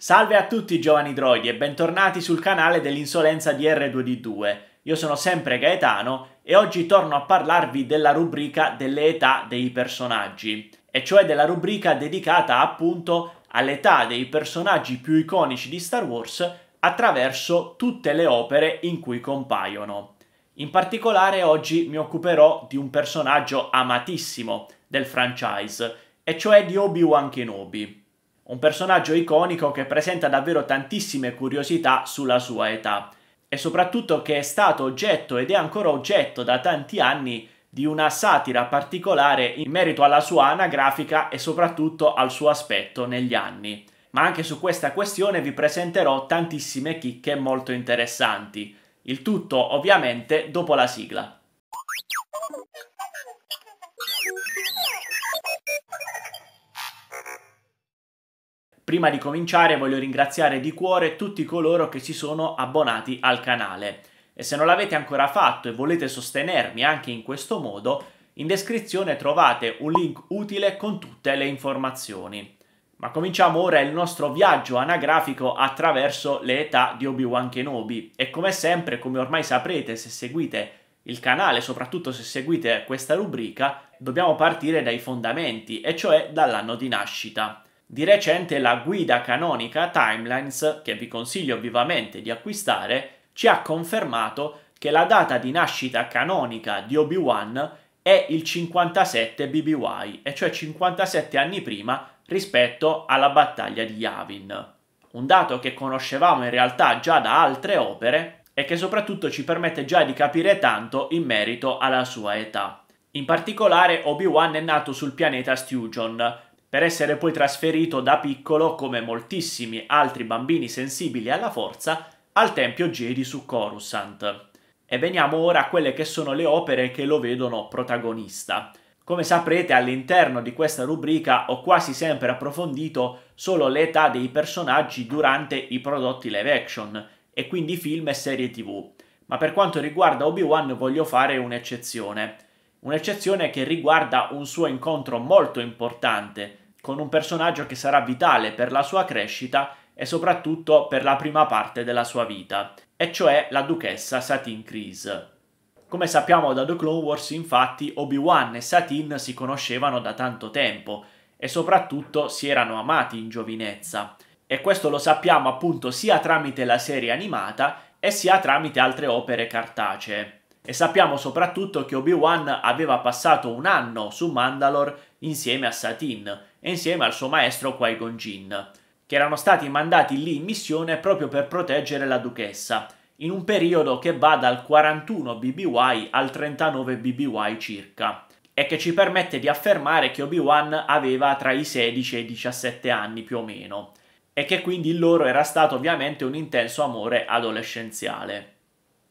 Salve a tutti giovani droidi e bentornati sul canale dell'insolenza di R2-D2. Io sono sempre Gaetano e oggi torno a parlarvi della rubrica delle età dei personaggi, e cioè della rubrica dedicata appunto all'età dei personaggi più iconici di Star Wars attraverso tutte le opere in cui compaiono. In particolare oggi mi occuperò di un personaggio amatissimo del franchise, e cioè di Obi-Wan Kenobi. Un personaggio iconico che presenta davvero tantissime curiosità sulla sua età e soprattutto che è stato oggetto ed è ancora oggetto da tanti anni di una satira particolare in merito alla sua anagrafica e soprattutto al suo aspetto negli anni. Ma anche su questa questione vi presenterò tantissime chicche molto interessanti. Il tutto ovviamente dopo la sigla. Prima di cominciare voglio ringraziare di cuore tutti coloro che si sono abbonati al canale, e se non l'avete ancora fatto e volete sostenermi anche in questo modo, in descrizione trovate un link utile con tutte le informazioni. Ma cominciamo ora il nostro viaggio anagrafico attraverso le età di Obi-Wan Kenobi, e come sempre, come ormai saprete se seguite il canale, soprattutto se seguite questa rubrica, dobbiamo partire dai fondamenti, e cioè dall'anno di nascita. Di recente la guida canonica Timelines, che vi consiglio vivamente di acquistare, ci ha confermato che la data di nascita canonica di Obi-Wan è il 57 BBY, e cioè 57 anni prima rispetto alla battaglia di Yavin. Un dato che conoscevamo in realtà già da altre opere e che soprattutto ci permette già di capire tanto in merito alla sua età. In particolare Obi-Wan è nato sul pianeta Stegon, per essere poi trasferito da piccolo, come moltissimi altri bambini sensibili alla forza, al tempio Jedi su Coruscant. E veniamo ora a quelle che sono le opere che lo vedono protagonista. Come saprete, all'interno di questa rubrica ho quasi sempre approfondito solo l'età dei personaggi durante i prodotti live action, e quindi film e serie TV. Ma per quanto riguarda Obi-Wan voglio fare un'eccezione. Un'eccezione che riguarda un suo incontro molto importante con un personaggio che sarà vitale per la sua crescita e soprattutto per la prima parte della sua vita, e cioè la duchessa Satine Kryze. Come sappiamo da The Clone Wars, infatti, Obi-Wan e Satine si conoscevano da tanto tempo e soprattutto si erano amati in giovinezza, e questo lo sappiamo appunto sia tramite la serie animata e sia tramite altre opere cartacee. E sappiamo soprattutto che Obi-Wan aveva passato un anno su Mandalore insieme a Satine e insieme al suo maestro Qui-Gon Jinn, che erano stati mandati lì in missione proprio per proteggere la duchessa, in un periodo che va dal 41 BBY al 39 BBY circa, e che ci permette di affermare che Obi-Wan aveva tra i 16 e i 17 anni più o meno, e che quindi il loro era stato ovviamente un intenso amore adolescenziale.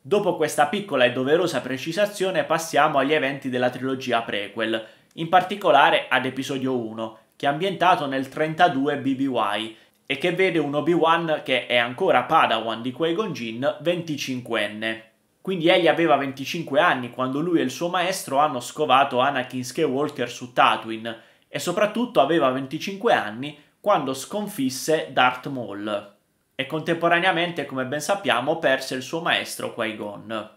Dopo questa piccola e doverosa precisazione passiamo agli eventi della trilogia prequel, in particolare ad episodio 1, che è ambientato nel 32 BBY e che vede un Obi-Wan che è ancora Padawan di Qui-Gon Jinn, 25enne. Quindi egli aveva 25 anni quando lui e il suo maestro hanno scovato Anakin Skywalker su Tatooine, e soprattutto aveva 25 anni quando sconfisse Darth Maul. E contemporaneamente, come ben sappiamo, perse il suo maestro Qui-Gon.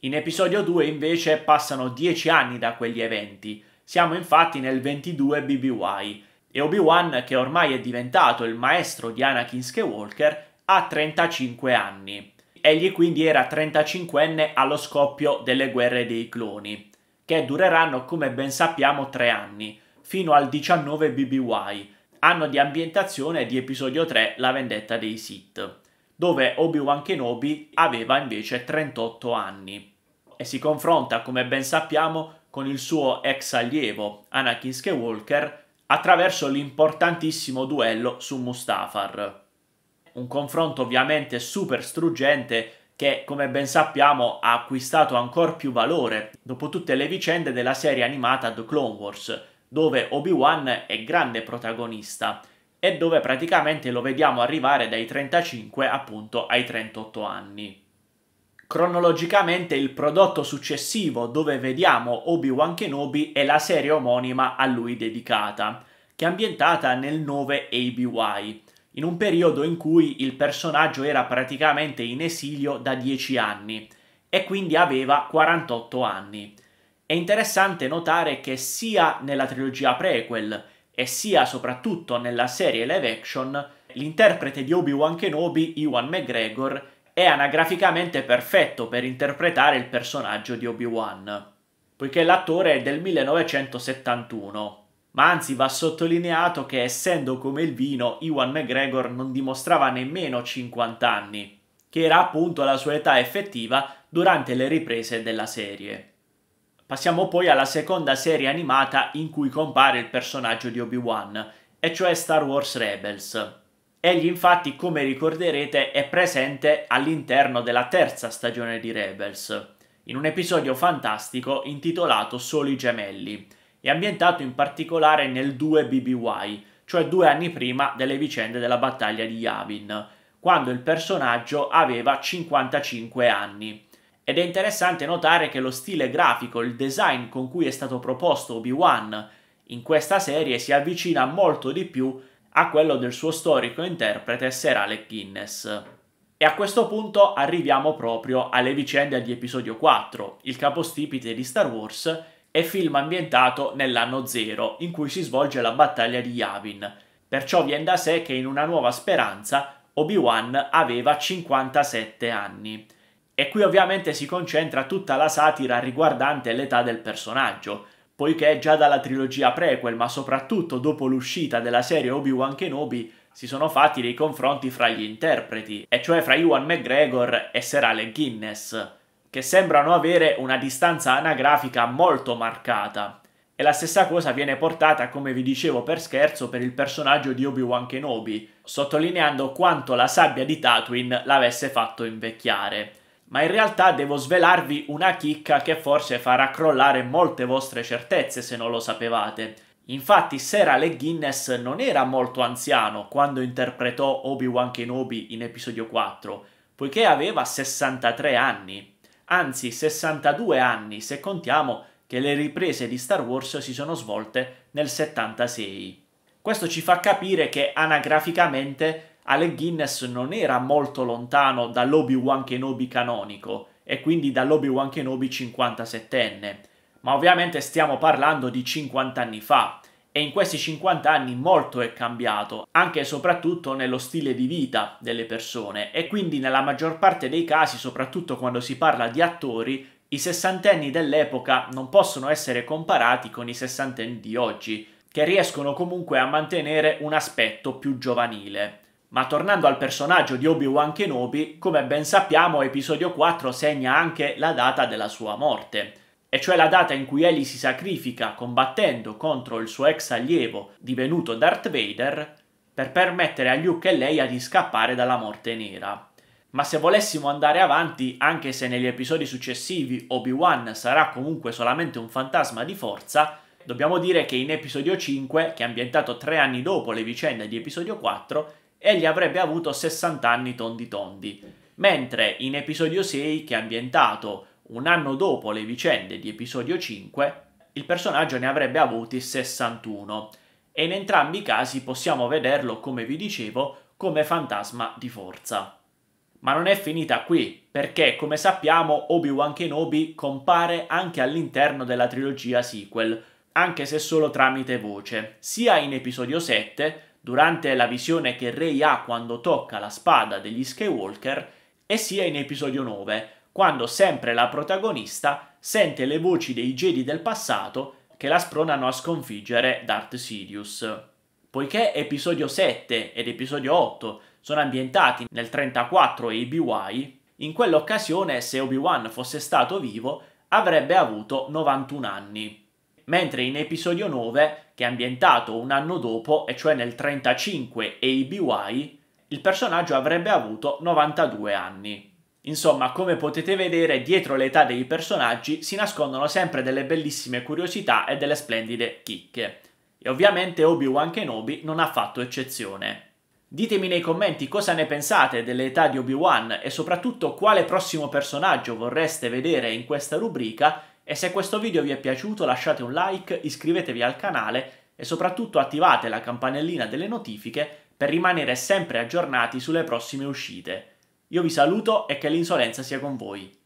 In episodio 2 invece passano 10 anni da quegli eventi, siamo infatti nel 22 BBY, e Obi-Wan, che ormai è diventato il maestro di Anakin Skywalker, ha 35 anni. Egli quindi era 35enne allo scoppio delle guerre dei cloni, che dureranno, come ben sappiamo, 3 anni, fino al 19 BBY, anno di ambientazione di episodio 3, La vendetta dei Sith, dove Obi-Wan Kenobi aveva invece 38 anni e si confronta, come ben sappiamo, con il suo ex allievo Anakin Skywalker attraverso l'importantissimo duello su Mustafar. Un confronto ovviamente super struggente che, come ben sappiamo, ha acquistato ancora più valore dopo tutte le vicende della serie animata The Clone Wars, dove Obi-Wan è grande protagonista e dove praticamente lo vediamo arrivare dai 35 appunto ai 38 anni. Cronologicamente il prodotto successivo dove vediamo Obi-Wan Kenobi è la serie omonima a lui dedicata, che è ambientata nel 9 ABY, in un periodo in cui il personaggio era praticamente in esilio da 10 anni e quindi aveva 48 anni. È interessante notare che sia nella trilogia prequel e sia soprattutto nella serie live action l'interprete di Obi-Wan Kenobi, Ewan McGregor, è anagraficamente perfetto per interpretare il personaggio di Obi-Wan, poiché l'attore è del 1971. Ma anzi va sottolineato che, essendo come il vino, Ewan McGregor non dimostrava nemmeno 50 anni, che era appunto la sua età effettiva durante le riprese della serie. Passiamo poi alla seconda serie animata in cui compare il personaggio di Obi-Wan, e cioè Star Wars Rebels. Egli infatti, come ricorderete, è presente all'interno della terza stagione di Rebels, in un episodio fantastico intitolato Solo i gemelli, e ambientato in particolare nel 2 BBY, cioè 2 anni prima delle vicende della battaglia di Yavin, quando il personaggio aveva 55 anni. Ed è interessante notare che lo stile grafico, il design con cui è stato proposto Obi-Wan in questa serie si avvicina molto di più a quello del suo storico interprete Sir Alec Guinness. E a questo punto arriviamo proprio alle vicende di episodio 4, il capostipite di Star Wars, è film ambientato nell'anno 0, in cui si svolge la battaglia di Yavin, perciò viene da sé che in Una Nuova Speranza Obi-Wan aveva 57 anni. E qui ovviamente si concentra tutta la satira riguardante l'età del personaggio, poiché già dalla trilogia prequel, ma soprattutto dopo l'uscita della serie Obi-Wan Kenobi, si sono fatti dei confronti fra gli interpreti, e cioè fra Ewan McGregor e Sir Alec Guinness, che sembrano avere una distanza anagrafica molto marcata. E la stessa cosa viene portata, come vi dicevo per scherzo, per il personaggio di Obi-Wan Kenobi, sottolineando quanto la sabbia di Tatooine l'avesse fatto invecchiare. Ma in realtà devo svelarvi una chicca che forse farà crollare molte vostre certezze se non lo sapevate. Infatti Sir Alec Guinness non era molto anziano quando interpretò Obi-Wan Kenobi in episodio 4, poiché aveva 63 anni. Anzi, 62 anni, se contiamo che le riprese di Star Wars si sono svolte nel 76. Questo ci fa capire che anagraficamente Alec Guinness non era molto lontano dall'Obi-Wan Kenobi canonico, e quindi dall'Obi-Wan Kenobi 57enne, ma ovviamente stiamo parlando di 50 anni fa, e in questi 50 anni molto è cambiato, anche e soprattutto nello stile di vita delle persone, e quindi nella maggior parte dei casi, soprattutto quando si parla di attori, i sessantenni dell'epoca non possono essere comparati con i sessantenni di oggi, che riescono comunque a mantenere un aspetto più giovanile. Ma tornando al personaggio di Obi-Wan Kenobi, come ben sappiamo, episodio 4 segna anche la data della sua morte, e cioè la data in cui egli si sacrifica combattendo contro il suo ex allievo divenuto Darth Vader per permettere a Luke e Leia di scappare dalla Morte Nera. Ma se volessimo andare avanti, anche se negli episodi successivi Obi-Wan sarà comunque solamente un fantasma di forza, dobbiamo dire che in episodio 5, che è ambientato 3 anni dopo le vicende di episodio 4, egli avrebbe avuto 60 anni tondi tondi, mentre in episodio 6, che è ambientato un anno dopo le vicende di episodio 5, il personaggio ne avrebbe avuti 61, e in entrambi i casi possiamo vederlo, come vi dicevo, come fantasma di forza. Ma non è finita qui, perché come sappiamo Obi-Wan Kenobi compare anche all'interno della trilogia sequel, anche se solo tramite voce, sia in episodio 7, durante la visione che Rey ha quando tocca la spada degli Skywalker, e sia in episodio 9, quando sempre la protagonista sente le voci dei Jedi del passato che la spronano a sconfiggere Darth Sidious. Poiché episodio 7 ed episodio 8 sono ambientati nel 34 ABY, in quell'occasione, se Obi-Wan fosse stato vivo, avrebbe avuto 91 anni. Mentre in episodio 9, che è ambientato un anno dopo, e cioè nel 35 ABY, il personaggio avrebbe avuto 92 anni. Insomma, come potete vedere, dietro l'età dei personaggi si nascondono sempre delle bellissime curiosità e delle splendide chicche. E ovviamente Obi-Wan Kenobi non ha fatto eccezione. Ditemi nei commenti cosa ne pensate dell'età di Obi-Wan e soprattutto quale prossimo personaggio vorreste vedere in questa rubrica, e se questo video vi è piaciuto lasciate un like, iscrivetevi al canale e soprattutto attivate la campanellina delle notifiche per rimanere sempre aggiornati sulle prossime uscite. Io vi saluto e che l'insolenza sia con voi.